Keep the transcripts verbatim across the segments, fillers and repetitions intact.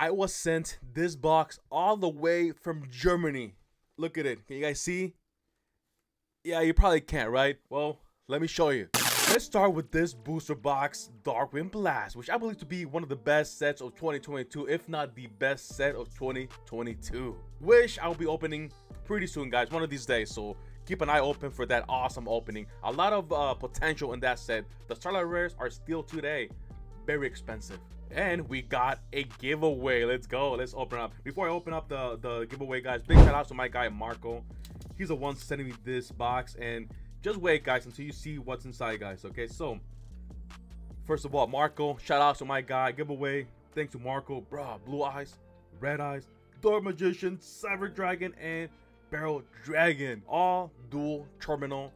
I was sent this box all the way from Germany. Look at it. Can you guys see? Yeah, you probably can't, right? Well, let me show you. Let's start with this booster box, Dark Wind Blast, which I believe to be one of the best sets of twenty twenty-two, if not the best set of twenty twenty-two, which I'll be opening pretty soon, guys, one of these days. So keep an eye open for that awesome opening. A lot of uh, potential in that set. The Starlight Rares are still today very expensive. And we got a giveaway. Let's go. Let's open up. Before I open up the the giveaway, guys, big shout out to my guy Marco. He's the one sending me this box, and just wait, guys, until you see what's inside, guys. Okay, so first of all, Marco, shout out to my guy. Giveaway, thanks to Marco, bro. Blue Eyes, Red Eyes, Dark Magician, Cyber Dragon, and Barrel Dragon, all dual terminal.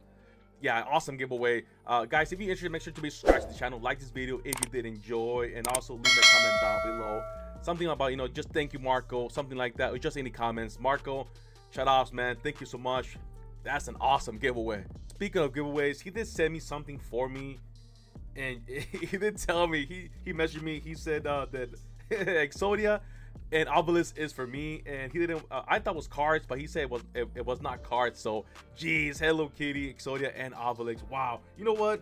Yeah, awesome giveaway. Uh, guys, if you're interested, make sure to be subscribed to the channel, like this video if you did enjoy, and also leave a comment down below. Something about, you know, just thank you, Marco, something like that, or just any comments. Marco, shout outs, man. Thank you so much. That's an awesome giveaway. Speaking of giveaways, he did send me something for me, and he did tell me, he, he messaged me, he said uh, that Exodia and Obelisk is for me, and he didn't uh, I thought it was cards, but he said it was it, it was not cards. So geez, Hello Kitty, Exodia, and Obelisk. Wow, you know what?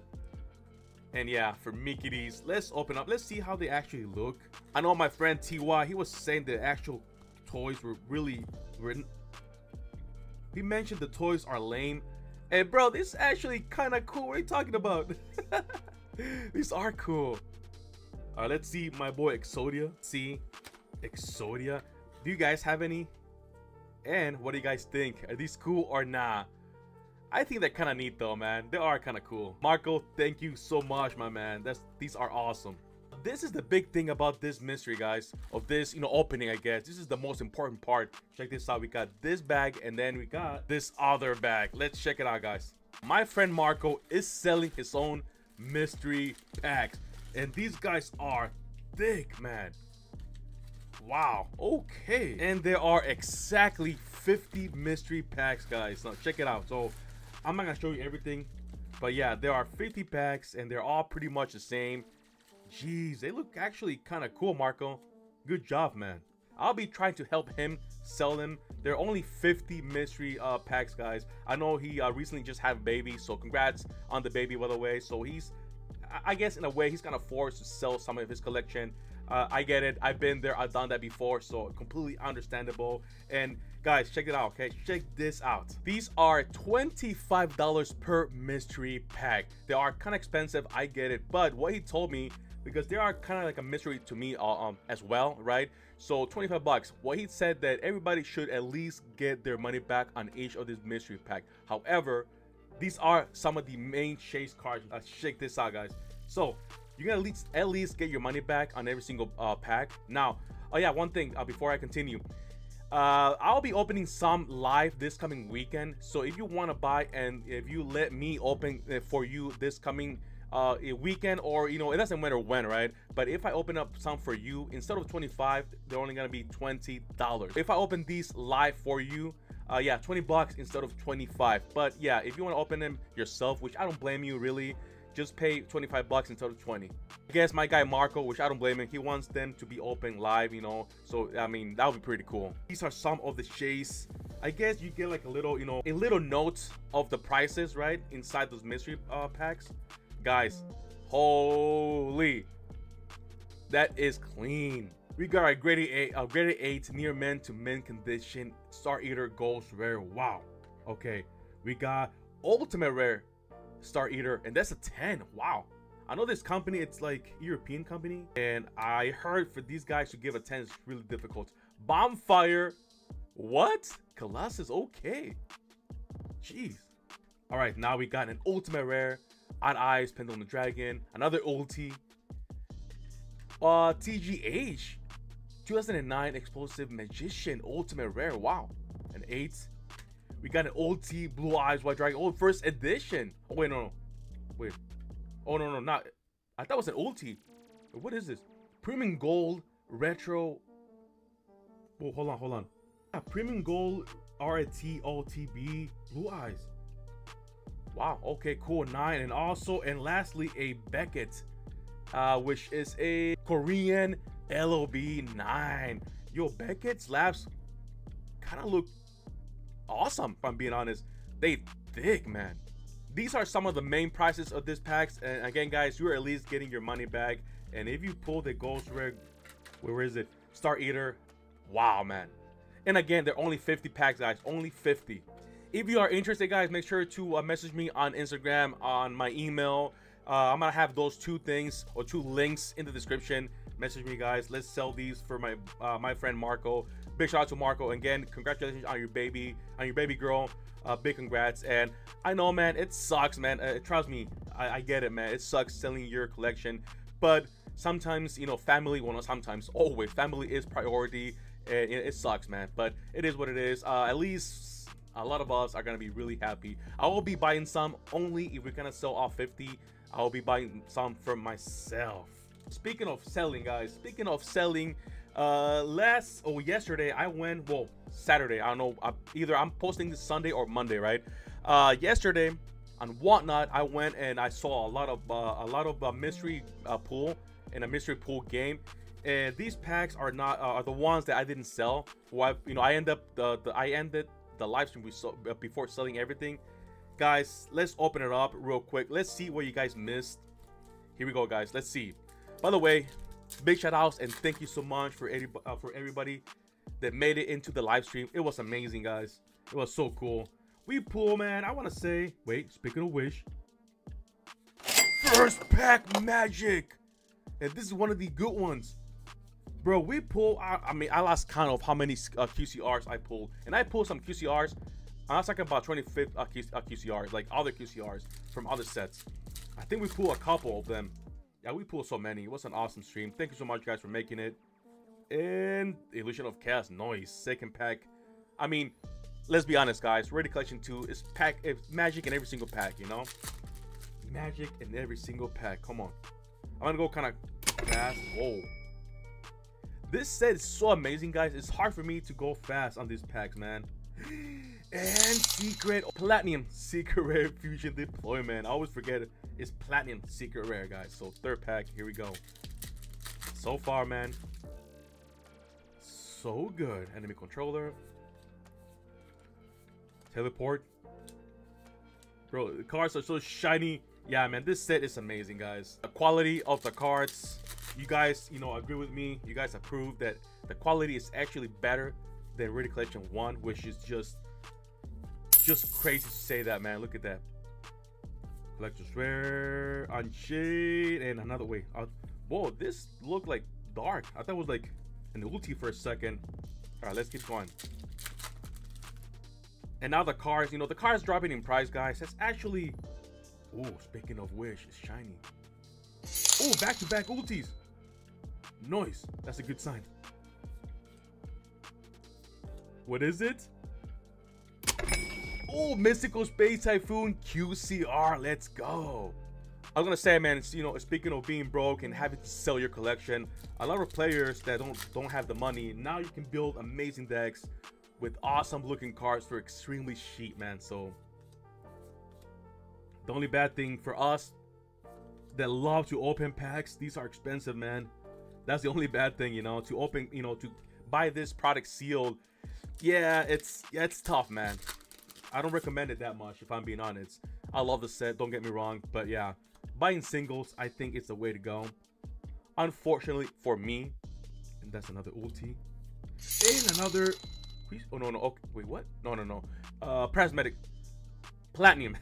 And yeah, for me kitties, let's open up, let's see how they actually look. I know my friend T Y, he was saying the actual toys were really written, he mentioned the toys are lame, and bro, this is actually kind of cool. What are you talking about? These are cool. All right, let's see my boy Exodia. See Exodia, do you guys have any, and what do you guys think? Are these cool or nah? I think they're kind of neat though, man. They are kind of cool. Marco, thank you so much, my man. That's, these are awesome. This is the big thing about this mystery, guys, of this, you know, opening, I guess. This is the most important part. Check this out. We got this bag, and then we got this other bag. Let's check it out, guys. My friend Marco is selling his own mystery packs, and these guys are thick, man. Wow, okay, and there are exactly fifty mystery packs, guys. Now check it out. So I'm not gonna show you everything, but yeah, there are fifty packs, and they're all pretty much the same. Jeez, they look actually kind of cool, Marco. Good job, man. I'll be trying to help him sell them. There are only fifty mystery uh packs, guys. I know he uh, recently just had a baby, so congrats on the baby, by the way. So he's, I guess in a way, he's kind of forced to sell some of his collection. Uh, I get it. I've been there. I've done that before, so completely understandable. And guys, check it out, okay? Check this out. These are twenty-five dollars per mystery pack. They are kind of expensive. I get it. But what he told me, because they are kind of like a mystery to me uh, um, as well, right? So twenty-five bucks. What he said that everybody should at least get their money back on each of these mystery pack. However, these are some of the main chase cards. Uh, check this out, guys. So you're gonna at least, at least get your money back on every single uh, pack. Now, oh yeah, one thing uh, before I continue. Uh, I'll be opening some live this coming weekend. So if you wanna buy, and if you let me open it for you this coming uh, weekend, or you know, it doesn't matter when, right? But if I open up some for you, instead of twenty-five, they're only gonna be twenty dollars. If I open these live for you, Uh, yeah, twenty bucks instead of twenty-five. But yeah, if you want to open them yourself, which I don't blame you, really, just pay twenty-five bucks instead of twenty. I guess my guy Marco, which I don't blame him, he wants them to be open live, you know. So I mean, that would be pretty cool. These are some of the shades. I guess you get like a little, you know, a little note of the prices, right, inside those mystery uh, packs, guys. Holy, that is clean. We got a grade eight, a grade eight near mint to mint condition Star Eater Ghost Rare. Wow. Okay, we got Ultimate Rare Star Eater, and that's a ten. Wow. I know this company, it's like European company, and I heard for these guys to give a ten is really difficult. Bonfire, what? Colossus. Okay. Jeez. All right, now we got an Ultimate Rare, Odd Eyes Pendulum Dragon, another ulti. Uh, T G H two thousand nine Explosive Magician Ultimate Rare. Wow, an eight. We got an ulti Blue Eyes White Dragon. Oh, first edition. Oh wait, no, no, wait. Oh no, no, not. I thought it was an ulti. What is this? Premium Gold Retro. Oh, hold on, hold on. Yeah, Premium Gold R T O T B Blue Eyes. Wow. Okay, cool. Nine, and also, and lastly, a Beckett, uh, which is a Korean L O B nine. Yo, Beckett's Labs kind of look awesome, if I'm being honest. They thick, man. These are some of the main prices of this packs, and again, guys, you're at least getting your money back. And if you pull the Ghost Rare, where is it? Star Eater. Wow, man. And again, they're only fifty packs, guys. Only fifty. If you are interested, guys, make sure to uh, message me on Instagram, on my email. Uh, I'm gonna have those two things or two links in the description. Message me, guys. Let's sell these for my uh, my friend Marco. Big shout out to Marco again. Congratulations on your baby, on your baby girl. Uh, big congrats. And I know, man, it sucks, man. Uh, trust me, I, I get it, man. It sucks selling your collection, but sometimes, you know, family. Well, not sometimes, always. Family is priority. And it, it sucks, man. But it is what it is. Uh, at least a lot of us are gonna be really happy. I will be buying some only if we're gonna sell all fifty. I will be buying some for myself. Speaking of selling, guys, speaking of selling, uh last oh yesterday I went, well, Saturday, I don't know, I, either I'm posting this Sunday or Monday, right? Uh yesterday on Whatnot, I went and I saw a lot of uh, a lot of uh, mystery uh, pool and a mystery pool game. And these packs are not uh, are the ones that I didn't sell. Well, I, you know, I end up the, the I ended the live stream we saw before selling everything. Guys, let's open it up real quick. Let's see what you guys missed. Here we go, guys. Let's see. By the way, big shout outs and thank you so much for every, uh, for everybody that made it into the live stream. It was amazing, guys. It was so cool. We pull, man. I want to say, wait, speaking of which, first pack magic, and this is one of the good ones. Bro, we pull, I, I mean, I lost count of how many uh, Q C Rs I pulled. And I pulled some Q C Rs. I was talking about twenty-five uh, uh, Q C Rs, like other Q C Rs from other sets. I think we pulled a couple of them. Yeah, we pulled so many. It was an awesome stream. Thank you so much, guys, for making it. And Illusion of Chaos, noise, second pack. I mean, let's be honest, guys. Rarity Collection two is pack, it's magic in every single pack, you know? Magic in every single pack. Come on. I'm going to go kind of fast. Whoa. This set is so amazing, guys. It's hard for me to go fast on these packs, man. And secret Platinum Secret Rare Fusion Deployment. I always forget it. It's Platinum Secret Rare, guys. So third pack, here we go. So far, man, so good. Enemy Controller, Teleport. Bro, the cards are so shiny. Yeah, man, this set is amazing, guys. The quality of the cards. You guys, you know, agree with me. You guys approve that the quality is actually better than Rarity Collection one, which is just just crazy to say that, man. Look at that. Collector's Rare on Shade and another way. Uh, whoa, this looked like dark. I thought it was like an ulti for a second. All right, let's keep going. And now the cars, you know, the cars dropping in price, guys. That's actually, oh, speaking of which, it's shiny. Oh, back-to-back ultis. Noise. That's a good sign. What is it? Oh, Mystical Space Typhoon Q C R. Let's go. I was gonna say, man, it's, you know, speaking of being broke and having to sell your collection, a lot of players that don't don't have the money, now you can build amazing decks with awesome looking cards for extremely cheap, man. So the only bad thing for us that love to open packs, these are expensive, man. That's the only bad thing, you know, to open, you know, to buy this product sealed. Yeah, it's yeah, it's tough, man. I don't recommend it that much, if I'm being honest. I love the set, don't get me wrong, but yeah, buying singles, I think it's the way to go, unfortunately for me. And that's another ulti and another, oh no no okay, wait, what? No no no uh prismatic platinum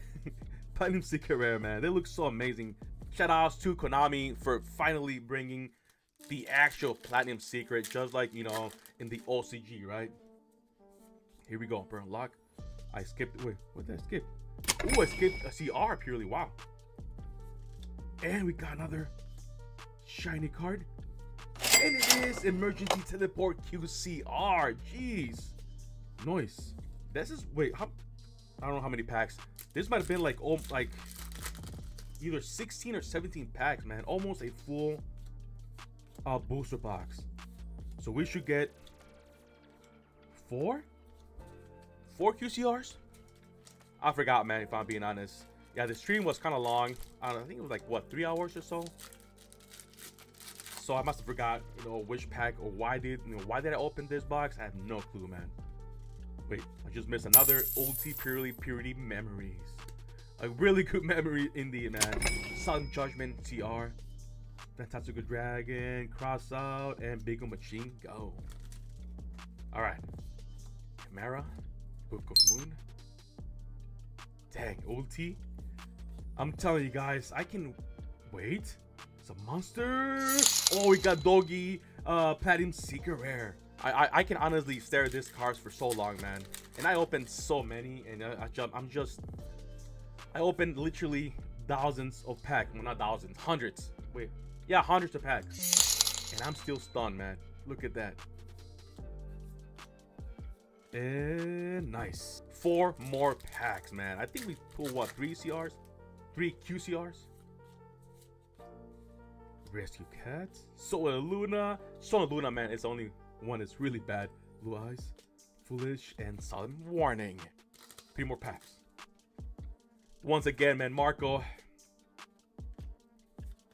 platinum secret rare, man. They look so amazing. Shout outs to Konami for finally bringing the actual Platinum Secret, just like, you know, in the O C G, right? Here we go, bro. Lock. I skipped. Wait, what did I skip? Oh, I skipped a C R purely. Wow. And we got another shiny card. And it is Emergency Teleport Q C R. Jeez. Noise. This is, wait, how, I don't know how many packs. This might have been like, oh, like, either sixteen or seventeen packs, man. Almost a full uh, booster box. So we should get four? Four Q C Rs? I forgot, man, if I'm being honest. Yeah, the stream was kind of long. I, don't know, I think it was like, what, three hours or so? so I must have forgot, you know, which pack or why did you know why did I open this box? I have no clue, man. Wait, I just missed another O T Purely Purity Memories. A really good memory indeed, man. Sun Judgment T R, Fantastical Dragon, Cross Out, and Big O Machine Go. Alright. Chimera, Book of Moon. Dang, O T. I'm telling you guys, I can wait. It's a monster. Oh, we got Doggy, uh, Platinum Secret Rare. I, I I can honestly stare at this cards for so long, man. And I opened so many, and I, I jump. I'm just. I opened literally thousands of packs. Well, not thousands, hundreds. Wait, yeah, hundreds of packs. And I'm still stunned, man. Look at that. And nice. Four more packs, man. I think we pulled what, three C Rs, three Q C Rs. Rescue Cats, Solar Luna. Solar Luna, man, it's only one is really bad. Blue Eyes, Foolish, and Solemn Warning. Three more packs. Once again, man, Marco,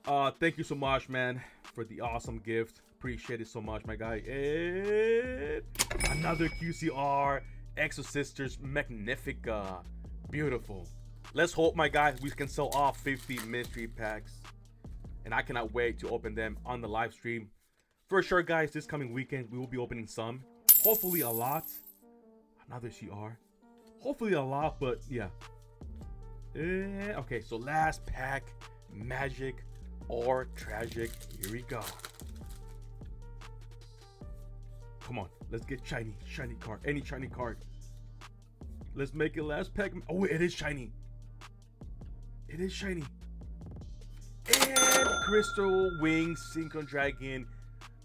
uh thank you so much, man, for the awesome gift. Appreciate it so much, my guy. And another Q C R, Exosisters Magnifica. Beautiful. Let's hope, my guy, we can sell off fifty mystery packs, and I cannot wait to open them on the live stream. For sure, guys, this coming weekend, we will be opening some. Hopefully a lot. Another C R. Hopefully a lot, but yeah. Uh, okay, so last pack, magic or tragic. Here we go. Come on, let's get shiny, shiny card. Any shiny card. Let's make it last pack. Oh, it is shiny. It is shiny. And Crystal Wing Synchro Dragon,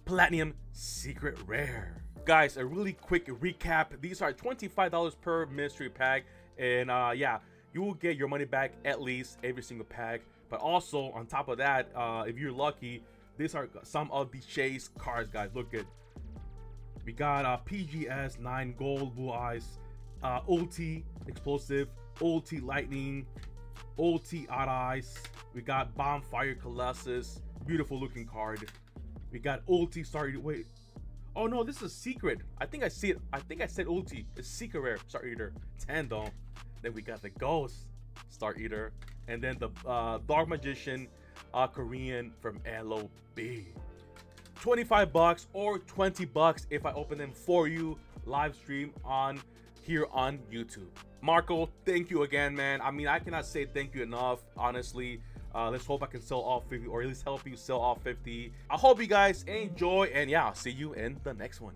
Platinum Secret Rare. Guys, a really quick recap. These are twenty-five dollars per mystery pack, and uh, yeah, you will get your money back at least every single pack. But also on top of that, uh, if you're lucky, these are some of the chase cards, guys. Look at, we got uh, P G S nine Gold, Blue Eyes, uh, O T Explosive, O T Lightning, O T Odd Eyes. We got Bonfire Colossus, beautiful looking card. We got O T Star Eater. Wait, oh no, this is a secret. I think I see it. I think I said O T. It's Secret Rare Star Eater Tandem. Then we got the Ghost Star Eater, and then the uh, Dark Magician, uh, Korean from L O B. twenty-five bucks or twenty bucks if I open them for you live stream on here on YouTube. Marco, thank you again, man. I mean, I cannot say thank you enough, honestly. Uh, let's hope I can sell all fifty, or at least help you sell all fifty. I hope you guys enjoy, and yeah, I'll see you in the next one.